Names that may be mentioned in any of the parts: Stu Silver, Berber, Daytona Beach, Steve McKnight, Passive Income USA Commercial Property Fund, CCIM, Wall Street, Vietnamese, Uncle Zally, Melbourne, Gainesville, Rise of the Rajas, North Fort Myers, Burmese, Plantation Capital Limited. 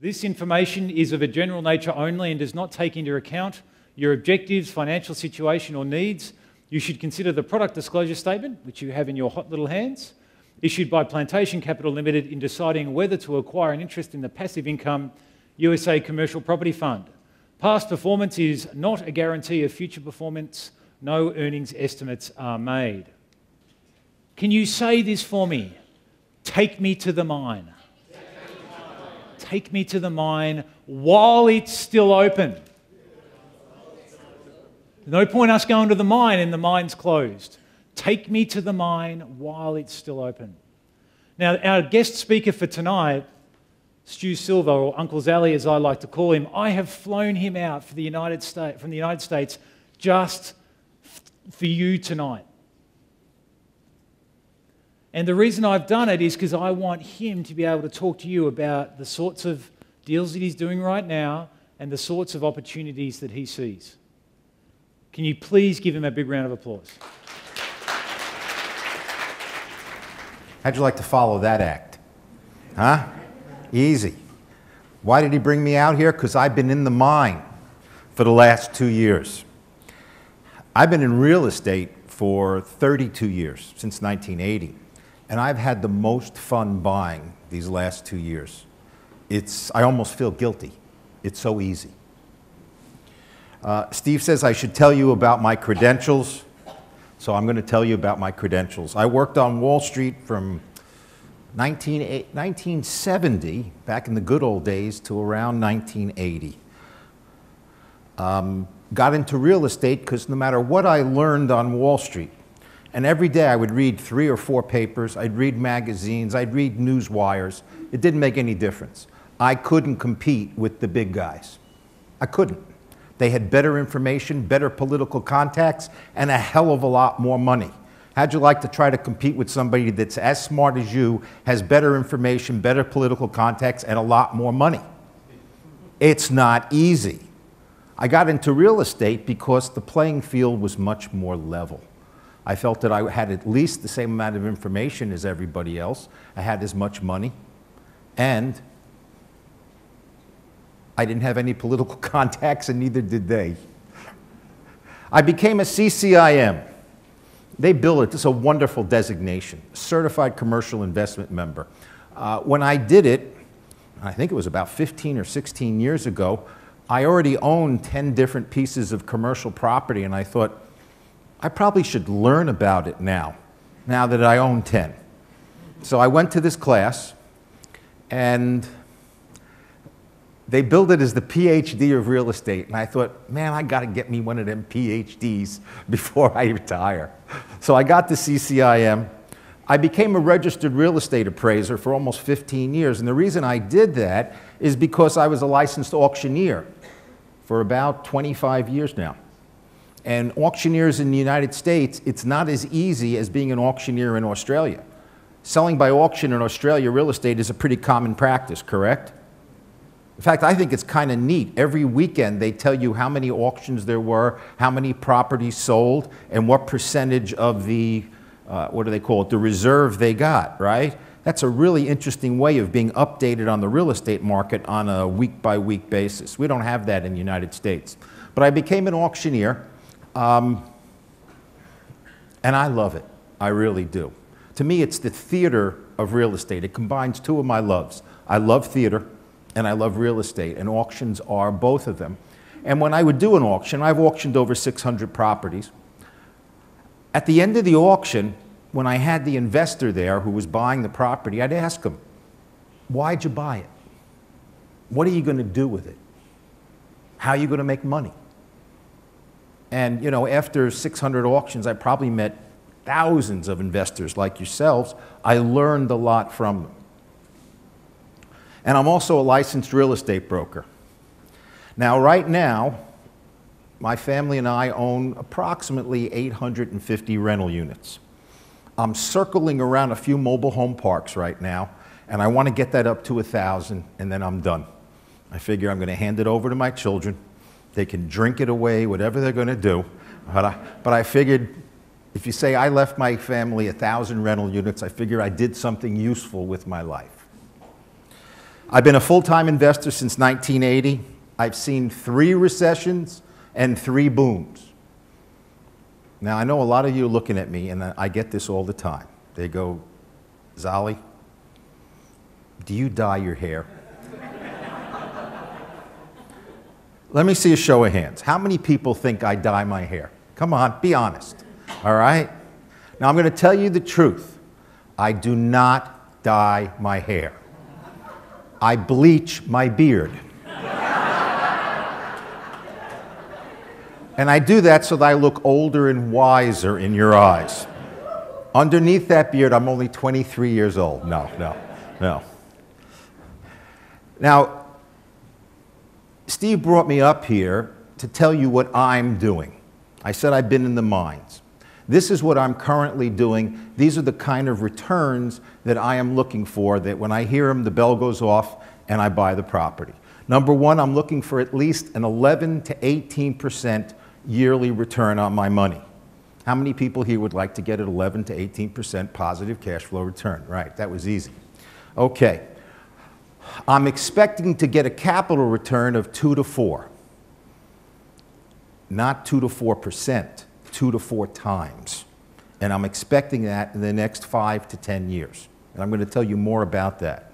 This information is of a general nature only and does not take into account your objectives, financial situation or needs. You should consider the product disclosure statement, which you have in your hot little hands, issued by Plantation Capital Limited in deciding whether to acquire an interest in the Passive Income USA Commercial Property Fund. Past performance is not a guarantee of future performance. No earnings estimates are made. Can you say this for me? Take me to the mine. Take me to the mine while it's still open. No point us going to the mine and the mine's closed. Take me to the mine while it's still open. Now, our guest speaker for tonight, Stu Silver, or Uncle Zally as I like to call him, I have flown him out for the United States, from the United States just for you tonight. And the reason I've done it is because I want him to be able to talk to you about the sorts of deals that he's doing right now and the sorts of opportunities that he sees. Can you please give him a big round of applause? How'd you like to follow that act? Huh? Easy. Why did he bring me out here? Because I've been in the mine for the last 2 years. I've been in real estate for 32 years, since 1980. And I've had the most fun buying these last 2 years. I almost feel guilty. It's so easy. Steve says I should tell you about my credentials, so I'm going to tell you about my credentials. I worked on Wall Street from 1970, back in the good old days, to around 1980. Got into real estate because no matter what I learned on Wall Street, and every day I would read 3 or 4 papers, I'd read magazines, I'd read news wires. It didn't make any difference. I couldn't compete with the big guys. I couldn't. They had better information, better political contacts, and a hell of a lot more money. How'd you like to try to compete with somebody that's as smart as you, has better information, better political contacts, and a lot more money? It's not easy. I got into real estate because the playing field was much more level. I felt that I had at least the same amount of information as everybody else. I had as much money, and I didn't have any political contacts, and neither did they. I became a CCIM. They bill it. It's a wonderful designation, Certified Commercial Investment Member. When I did it, I think it was about 15 or 16 years ago, I already owned 10 different pieces of commercial property, and I thought, I probably should learn about it now that I own 10. So I went to this class, and they billed it as the PhD of real estate. And I thought, man, I got to get me one of them PhDs before I retire. So I got the CCIM. I became a registered real estate appraiser for almost 15 years. And the reason I did that is because I was a licensed auctioneer for about 25 years now. And auctioneers in the United States, it's not as easy as being an auctioneer in Australia. Selling by auction in Australia real estate is a pretty common practice, correct? In fact, I think it's kind of neat. Every weekend they tell you how many auctions there were, how many properties sold, and what percentage of the, what do they call it, the reserve they got, right? That's a really interesting way of being updated on the real estate market on a week-by-week basis. We don't have that in the United States. But I became an auctioneer. And I love it. I really do. To me, it's the theater of real estate. It combines two of my loves. I love theater, and I love real estate, and auctions are both of them. And when I would do an auction, I've auctioned over 600 properties. At the end of the auction, when I had the investor there who was buying the property, I'd ask him, why'd you buy it? What are you going to do with it? How are you going to make money? And, you know, after 600 auctions, I probably met thousands of investors like yourselves. I learned a lot from them. And I'm also a licensed real estate broker. Now, right now, my family and I own approximately 850 rental units. I'm circling around a few mobile home parks right now, and I want to get that up to 1,000, and then I'm done. I figure I'm going to hand it over to my children. They can drink it away, whatever they're going to do. But I figured if you say I left my family 1,000 rental units, I figure I did something useful with my life. I've been a full-time investor since 1980. I've seen 3 recessions and 3 booms. Now, I know a lot of you are looking at me, and I get this all the time. They go, Zally, do you dye your hair? Let me see a show of hands. How many people think I dye my hair? Come on, be honest, all right? Now, I'm going to tell you the truth. I do not dye my hair. I bleach my beard. And I do that so that I look older and wiser in your eyes. Underneath that beard, I'm only 23 years old. No, no, no. Now, Steve brought me up here to tell you what I'm doing. I said I've been in the mines. This is what I'm currently doing. These are the kind of returns that I am looking for, that when I hear them, the bell goes off and I buy the property. Number one, I'm looking for at least an 11 to 18% yearly return on my money. How many people here would like to get an 11 to 18% positive cash flow return? Right, that was easy. Okay. I'm expecting to get a capital return of 2 to 4. Not 2 to 4%, 2 to 4 times. And I'm expecting that in the next 5 to 10 years. And I'm going to tell you more about that.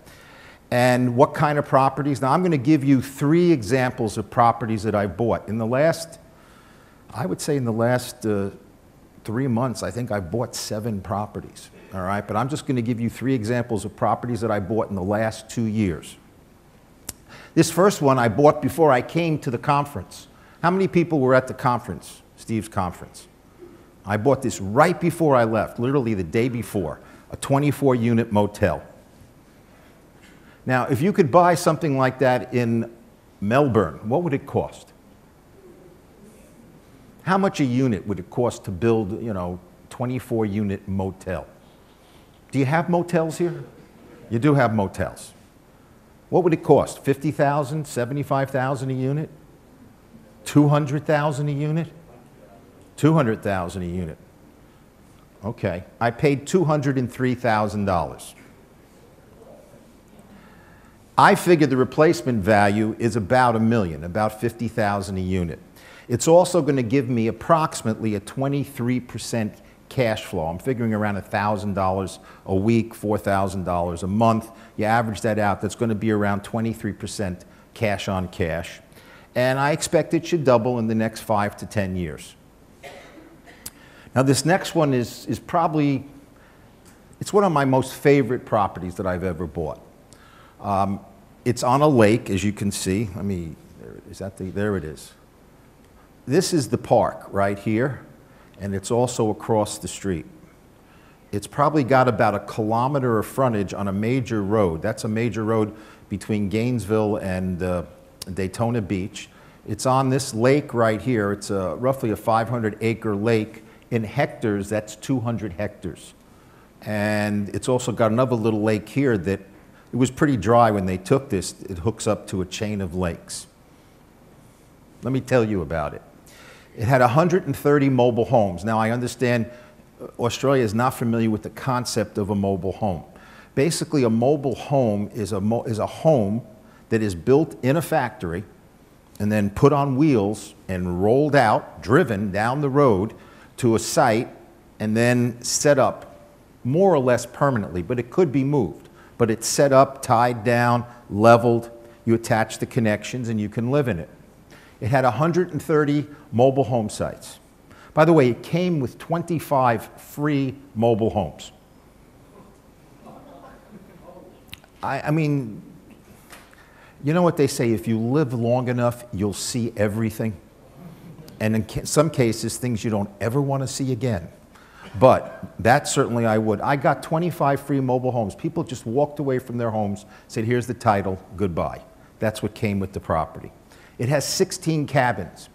And what kind of properties? Now, I'm going to give you 3 examples of properties that I bought. In the last, I would say in the last 3 months, I think I bought 7 properties. All right, but I'm just going to give you 3 examples of properties that I bought in the last 2 years. This first one I bought before I came to the conference. How many people were at the conference, Steve's conference? I bought this right before I left, literally the day before, a 24-unit motel. Now, if you could buy something like that in Melbourne, what would it cost? How much a unit would it cost to build, you know, 24-unit motel? Do you have motels here? You do have motels. What would it cost? $50,000, $75,000 a unit? $200,000 a unit? $200,000 a unit. Okay. I paid $203,000. I figure the replacement value is about $1 million, about $50,000 a unit. It's also going to give me approximately a 23% cash flow. I'm figuring around $1,000 a week, $4,000 a month. You average that out, that's going to be around 23% cash on cash. And I expect it should double in the next 5 to 10 years. Now, this next one is probably, it's one of my most favorite properties that I've ever bought. It's on a lake, as you can see. Let me, there it is. This is the park right here. And it's also across the street. It's probably got about 1 kilometer of frontage on a major road. That's a major road between Gainesville and Daytona Beach. It's on this lake right here. It's roughly a 500-acre lake. In hectares, that's 200 hectares. And it's also got another little lake here that it was pretty dry when they took this. It hooks up to a chain of lakes. Let me tell you about it. It had 130 mobile homes. Now, I understand Australia is not familiar with the concept of a mobile home. Basically, a mobile home is a home that is built in a factory and then put on wheels and rolled out, driven down the road to a site and then set up more or less permanently, but it could be moved. But it's set up, tied down, leveled. You attach the connections and you can live in it. It had 130 mobile home sites. By the way, it came with 25 free mobile homes. I mean, you know what they say, if you live long enough, you'll see everything. And in some cases, things you don't ever want to see again. But that certainly I would. I got 25 free mobile homes. People just walked away from their homes, said, here's the title, goodbye. That's what came with the property. It has 16 cabins.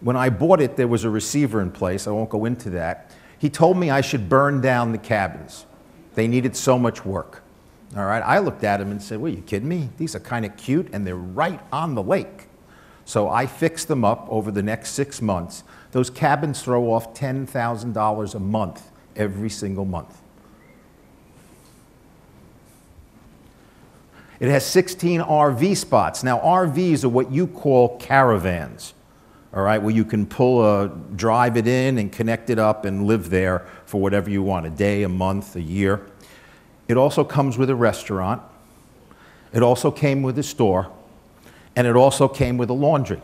When I bought it, there was a receiver in place. I won't go into that. He told me I should burn down the cabins. They needed so much work. All right, I looked at him and said, well, are you kidding me? These are kind of cute, and they're right on the lake. So I fixed them up over the next 6 months. Those cabins throw off $10,000 a month, every single month. It has 16 RV spots. Now, RVs are what you call caravans, all right, where you can drive it in and connect it up and live there for whatever you want, a day, a month, a year. It also comes with a restaurant. It also came with a store. And it also came with a laundry.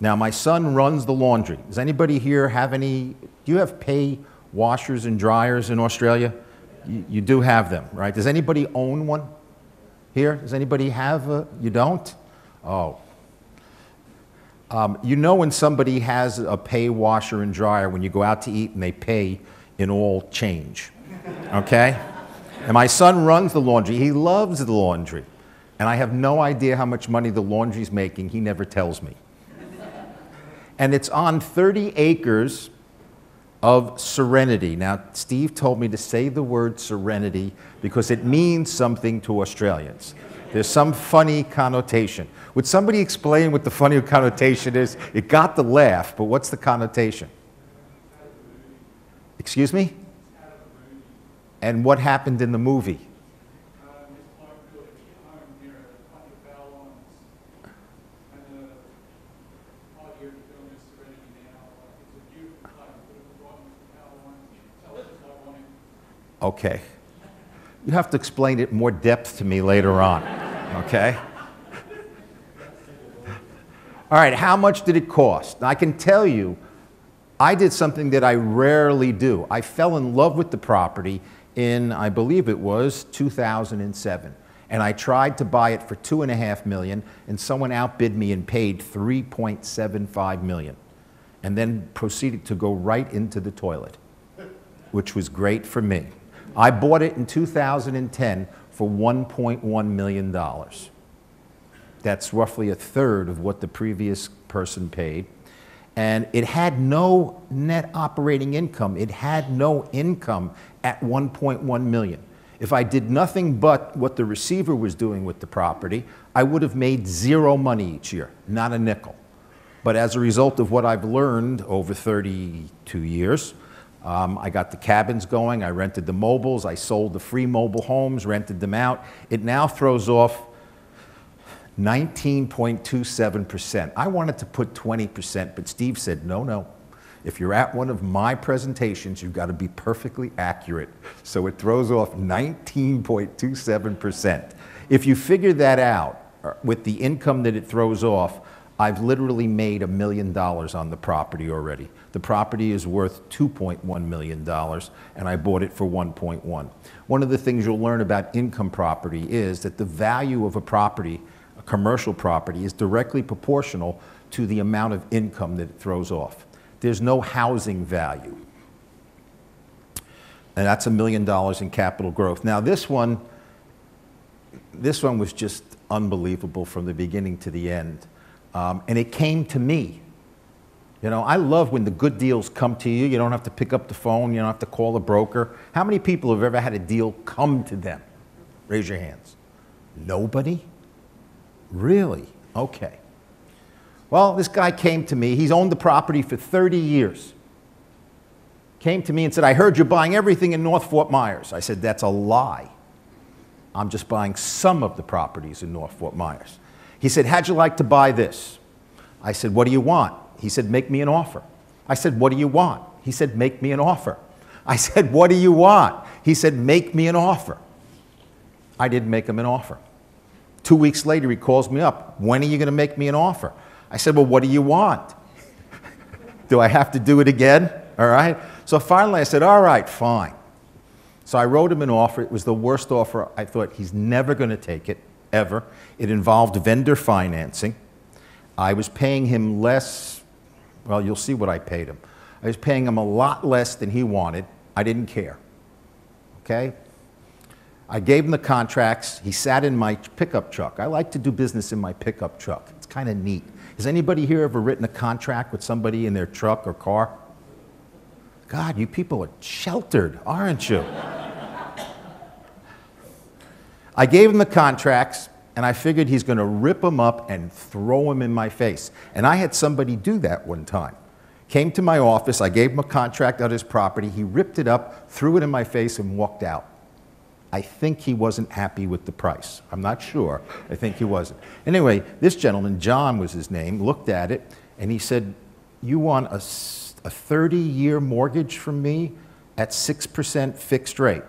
Now, my son runs the laundry. Does anybody here have any, do you have pay washers and dryers in Australia? You do have them, right? Does anybody own one here? Does anybody have a, you don't? Oh. You know when somebody has a pay washer and dryer when you go out to eat and they pay in all change, okay? And my son runs the laundry. He loves the laundry. And I have no idea how much money the laundry's making. He never tells me. And it's on 30 acres of serenity. Now, Steve told me to say the word serenity because it means something to Australians. There's some funny connotation. Would somebody explain what the funny connotation is? It got the laugh, but what's the connotation? Excuse me? And what happened in the movie? Okay. You have to explain it more depth to me later on, okay? All right, how much did it cost? Now, I can tell you, I did something that I rarely do. I fell in love with the property in, I believe it was, 2007. And I tried to buy it for $2.5 million, and someone outbid me and paid $3.75 million, and then proceeded to go right into the toilet, which was great for me. I bought it in 2010 for $1.1 million. That's roughly a third of what the previous person paid. And it had no net operating income. It had no income at $1.1 million. If I did nothing but what the receiver was doing with the property, I would have made zero money each year, not a nickel. But as a result of what I've learned over 32 years, I got the cabins going, I rented the mobiles, I sold the free mobile homes, rented them out. It now throws off 19.27%. I wanted to put 20%, but Steve said, no, no. If you're at one of my presentations, you've got to be perfectly accurate. So it throws off 19.27%. If you figure that out with the income that it throws off, I've literally made $1 million on the property already. The property is worth $2.1 million, and I bought it for $1.1 million. One of the things you'll learn about income property is that the value of a property, a commercial property, is directly proportional to the amount of income that it throws off. There's no housing value. And that's $1 million in capital growth. Now this one was just unbelievable from the beginning to the end. And it came to me. You know, I love when the good deals come to you. You don't have to pick up the phone. You don't have to call a broker. How many people have ever had a deal come to them? Raise your hands. Nobody? Really? Okay. Well, this guy came to me. He's owned the property for 30 years. Came to me and said, I heard you're buying everything in North Fort Myers. I said, that's a lie. I'm just buying some of the properties in North Fort Myers. He said, how'd you like to buy this? I said, what do you want? He said, make me an offer. I said, what do you want? He said, make me an offer. I said, what do you want? He said, make me an offer. I didn't make him an offer. 2 weeks later, he calls me up. When are you going to make me an offer? I said, well, what do you want? Do I have to do it again? All right. So finally, I said, all right, fine. So I wrote him an offer. It was the worst offer. I thought, he's never going to take it, ever. It involved vendor financing. I was paying him less. Well, you'll see what I paid him. I was paying him a lot less than he wanted. I didn't care. Okay? I gave him the contracts. He sat in my pickup truck. I like to do business in my pickup truck. It's kind of neat. Has anybody here ever written a contract with somebody in their truck or car? God, you people are sheltered, aren't you? I gave him the contracts. And I figured he's going to rip them up and throw them in my face. And I had somebody do that one time. Came to my office, I gave him a contract on his property, he ripped it up, threw it in my face, and walked out. I think he wasn't happy with the price. I'm not sure. I think he wasn't. Anyway, this gentleman, John was his name, looked at it and he said, you want a 30-year mortgage from me at 6% fixed rate?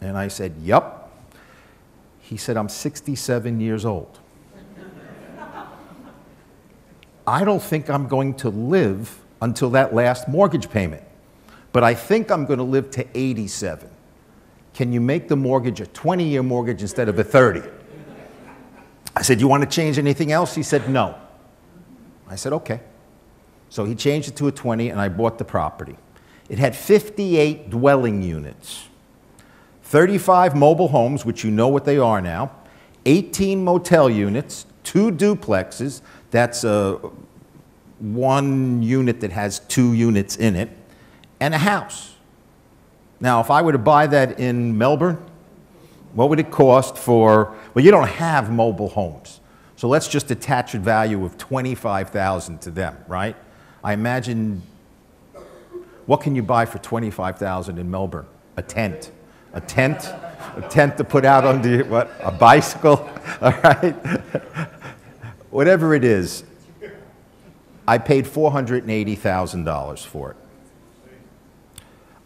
And I said, yep. He said, I'm 67 years old. I don't think I'm going to live until that last mortgage payment, but I think I'm going to live to 87. Can you make the mortgage a 20-year mortgage instead of a 30? I said, you want to change anything else? He said, no. I said, okay. So he changed it to a 20 and I bought the property. It had 58 dwelling units, 35 mobile homes, which you know what they are now, 18 motel units, 2 duplexes, that's one unit that has 2 units in it, and a house. Now, if I were to buy that in Melbourne, what would it cost for, well, you don't have mobile homes, so let's just attach a value of $25,000 to them, right? I imagine, what can you buy for $25,000 in Melbourne? A tent. A tent? A tent to put out under your, what? A bicycle? All right? Whatever it is, I paid $480,000 for it.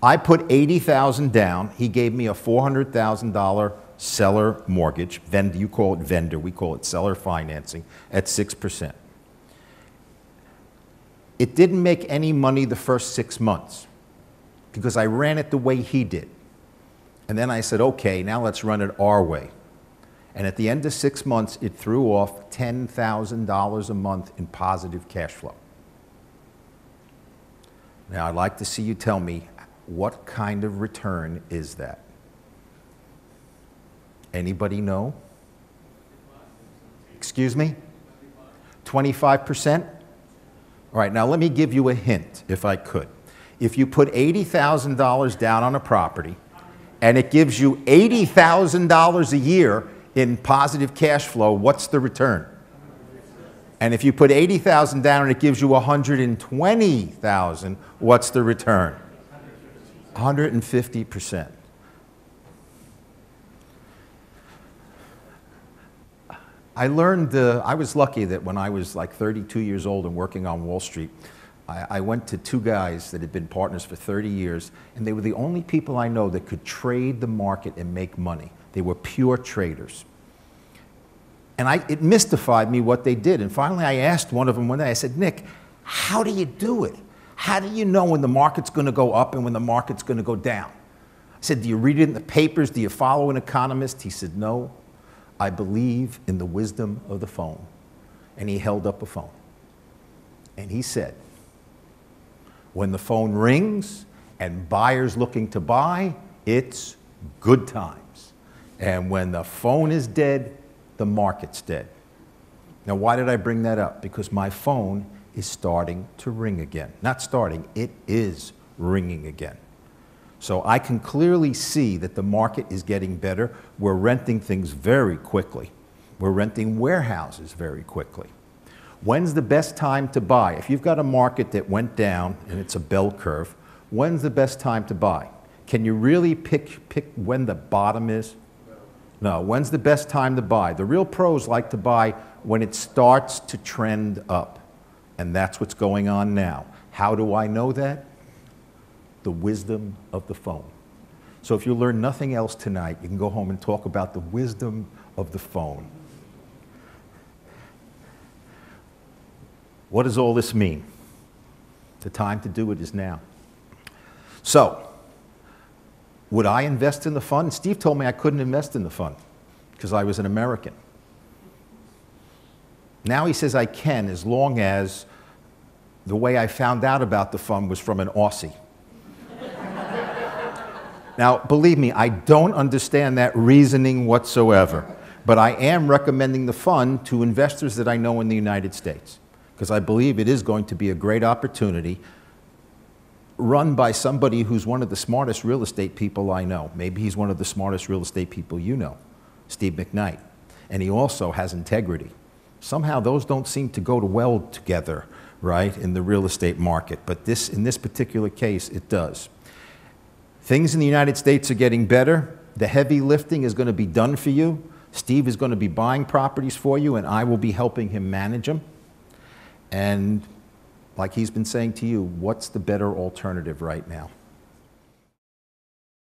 I put $80,000 down. He gave me a $400,000 seller mortgage. Vendor, you call it vendor. We call it seller financing at 6%. It didn't make any money the first 6 months because I ran it the way he did. And then I said, okay, now let's run it our way. And at the end of 6 months, it threw off $10,000 a month in positive cash flow. Now, I'd like to see you tell me, what kind of return is that? Anybody know? Excuse me? 25%? All right, now let me give you a hint, if I could. If you put $80,000 down on a property, and it gives you $80,000 a year in positive cash flow, what's the return? And if you put $80,000 down and it gives you $120,000, what's the return? 150%. I learned, I was lucky that when I was like 32 years old and working on Wall Street, I went to 2 guys that had been partners for 30 years, and they were the only people I know that could trade the market and make money. They were pure traders. And it mystified me what they did. And finally I asked one of them one day, I said, Nick, how do you do it? How do you know when the market's going to go up and when the market's going to go down? I said, do you read it in the papers? Do you follow an economist? He said, no, I believe in the wisdom of the phone. And he held up a phone. And he said, when the phone rings and buyers looking to buy, it's good times. And when the phone is dead, the market's dead. Now, why did I bring that up? Because my phone is starting to ring again. Not starting, it is ringing again. So I can clearly see that the market is getting better. We're renting things very quickly. We're renting warehouses very quickly. When's the best time to buy? If you've got a market that went down and it's a bell curve, when's the best time to buy? Can you really pick when the bottom is? No, when's the best time to buy? The real pros like to buy when it starts to trend up. And that's what's going on now. How do I know that? The wisdom of the phone. So if you learn nothing else tonight, you can go home and talk about the wisdom of the phone. What does all this mean? The time to do it is now. So, would I invest in the fund? Steve told me I couldn't invest in the fund because I was an American. Now he says I can, as long as the way I found out about the fund was from an Aussie. Now, believe me, I don't understand that reasoning whatsoever, but I am recommending the fund to investors that I know in the United States, because I believe it is going to be a great opportunity run by somebody who's one of the smartest real estate people I know. Maybe he's one of the smartest real estate people you know, Steve McKnight. And he also has integrity. Somehow those don't seem to go well together, right, in the real estate market. But in this particular case, it does. Things in the United States are getting better. The heavy lifting is going to be done for you. Steve is going to be buying properties for you, and I will be helping him manage them. And like he's been saying to you, what's the better alternative right now?